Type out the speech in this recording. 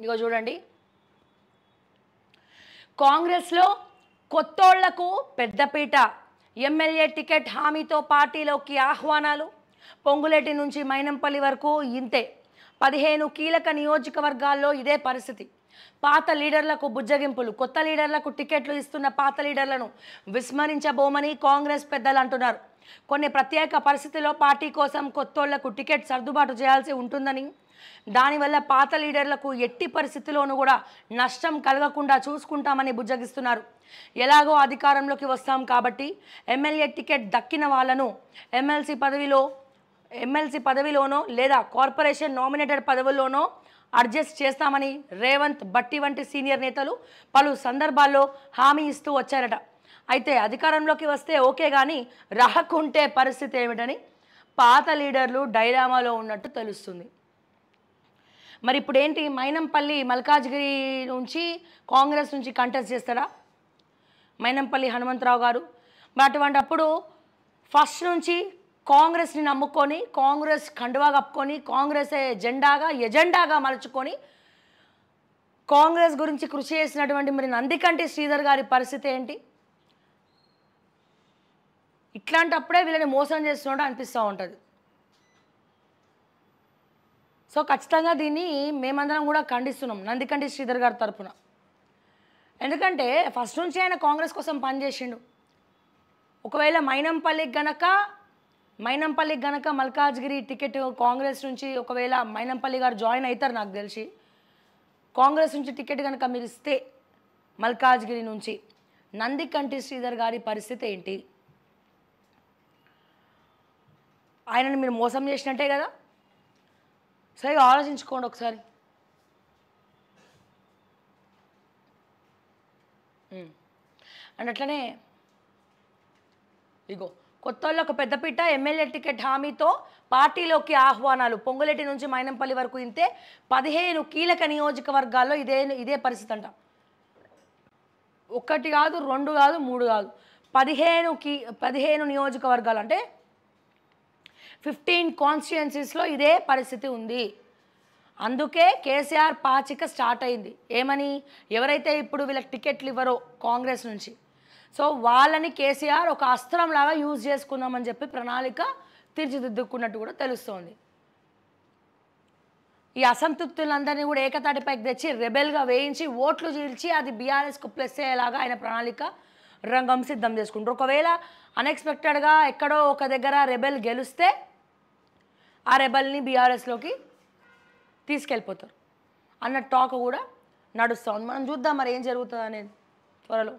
ఇదిగో చూడండి కాంగ్రెస్ లో కొత్తోళ్ళకు పెద్దపీట ఎమ్మెల్యే టికెట్ హామీతో పార్టీలోకి ఆహ్వానాలు పొంగులేటి నుంచి మైనంపల్లి వరకు ఇంతే 15 కీలక నియోజకవర్గాల్లో ఇదే పరిస్థితి పాత లీడర్లకు బుజ్జగింపులు కొత్త లీడర్లకు టికెట్లు ఇస్తున్న పాత లీడర్లను విస్మరించబోమని కాంగ్రెస్ పెద్దలు అంటున్నారు కొన్ని ప్రత్యేక పరిస్థితుల్లో పార్టీ కోసం కొత్తోళ్ళకు టికెట్ సర్దుబాటు చేయాల్సి ఉంటుందని దానివల్ల పాత లీడర్లకు ఎట్టి పరిస్థితుల్లోనూ కూడా నష్టం కలగకుండా చూసుకుంటామని బుజ్జగిస్తున్నారు ఎలాగో అధికారంలోకి వస్తాం కాబట్టి ఎమ్మెల్యే టికెట్ దక్కిన వాళ్ళను ఎమ్మెల్సీ పదవిలోనో లేదా కార్పొరేషన్ నామినేటెడ్ పదవుల్లోనో అడ్జస్ట్ చేస్తామని రేవంత్ బట్టి వంటి సీనియర్ నేతలు పలు సందర్భాల్లో హామీ ఇస్తూ వచ్చారట అయితే అధికారంలోకి వస్తే ఓకే గాని రాకుంటే పరిస్థితి ఏమిటని పాత లీడర్లు డైలామాలో ఉన్నట్టు తెలుస్తుంది మరి ఇప్పుడు ఏంటి మైనంపల్లి మల్కాజ్గిరి నుంచి కాంగ్రెస్ నుంచి కంటెస్ట్ చేస్తారా మైనంపల్లి హనుమంతరావు గారు అటువంటిప్పుడు ఫస్ట్ నుంచి కాంగ్రెస్ ని నమ్ముకొని కాంగ్రెస్ కండువా కప్పుకొని కాంగ్రెస్ ఎజెండాగా మలుచుకొని కాంగ్రెస్ గురించి కృషి చేసినటువంటి మరి నందికంటి శ్రీధర్ గారి పరిస్థితి ఏంటి ఇట్లాంటప్పుడే వీళ్ళని మోసం చేస్తున్నట్టు అనిపిస్తూ ఉంటుంది సో ఖచ్చితంగా దీన్ని మేమందరం కూడా ఖండిస్తున్నాం నందికంటి శ్రీధర్ గారి తరఫున ఎందుకంటే ఫస్ట్ నుంచి ఆయన కాంగ్రెస్ కోసం పనిచేసిండు ఒకవేళ మైనంపల్లికి గనక మల్కాజ్గిరి టికెట్ కాంగ్రెస్ నుంచి ఒకవేళ మైనంపల్లి గారు జాయిన్ అవుతారు నాకు తెలిసి కాంగ్రెస్ నుంచి టికెట్ కనుక మీరు ఇస్తే మల్కాజ్గిరి నుంచి నందికంటి శ్రీధర్ గారి పరిస్థితి ఏంటి ఆయనని మీరు మోసం చేసినట్టే కదా సరిగా ఆలోచించుకోండి ఒకసారి అండ్ అట్లనే ఇగో కొత్తోళ్ళకు పెద్దపీట ఎమ్మెల్యే టికెట్ హామీతో పార్టీలోకి ఆహ్వానాలు పొంగులేటి నుంచి మైనంపల్లి వరకు ఇంతే 15 కీలక నియోజకవర్గాల్లో ఇదే పరిస్థితి అంట ఒకటి కాదు రెండు కాదు మూడు కాదు 15 నియోజకవర్గాలు అంటే 15 కాన్స్టిట్యుయెన్సీస్లో ఇదే పరిస్థితి ఉంది అందుకే కేసీఆర్ పాచిక స్టార్ట్ అయింది ఏమని ఎవరైతే ఇప్పుడు వీళ్ళకి టికెట్లు ఇవ్వరో కాంగ్రెస్ నుంచి సో వాళ్ళని కేసీఆర్ ఒక అస్త్రంలాగా యూజ్ చేసుకుందామని చెప్పి ప్రణాళిక తీర్చిదిద్దుకున్నట్టు కూడా తెలుస్తోంది ఈ అసంతృప్తులందరినీ కూడా ఏకతాటిపైకి తెచ్చి రెబెల్గా వేయించి ఓట్లు చీల్చి అది బీఆర్ఎస్కు ప్లస్ అయ్యేలాగా ఆయన ప్రణాళిక రంగం సిద్ధం చేసుకుంటారు ఒకవేళ అన్ఎక్స్పెక్టెడ్గా ఎక్కడో ఒక దగ్గర రెబెల్ గెలిస్తే ఆ రెబెల్ని బీఆర్ఎస్లోకి తీసుకెళ్ళిపోతారు అన్న టాక్ కూడా నడుస్తుంది మనం చూద్దాం మరి ఏం జరుగుతుంది అనేది త్వరలో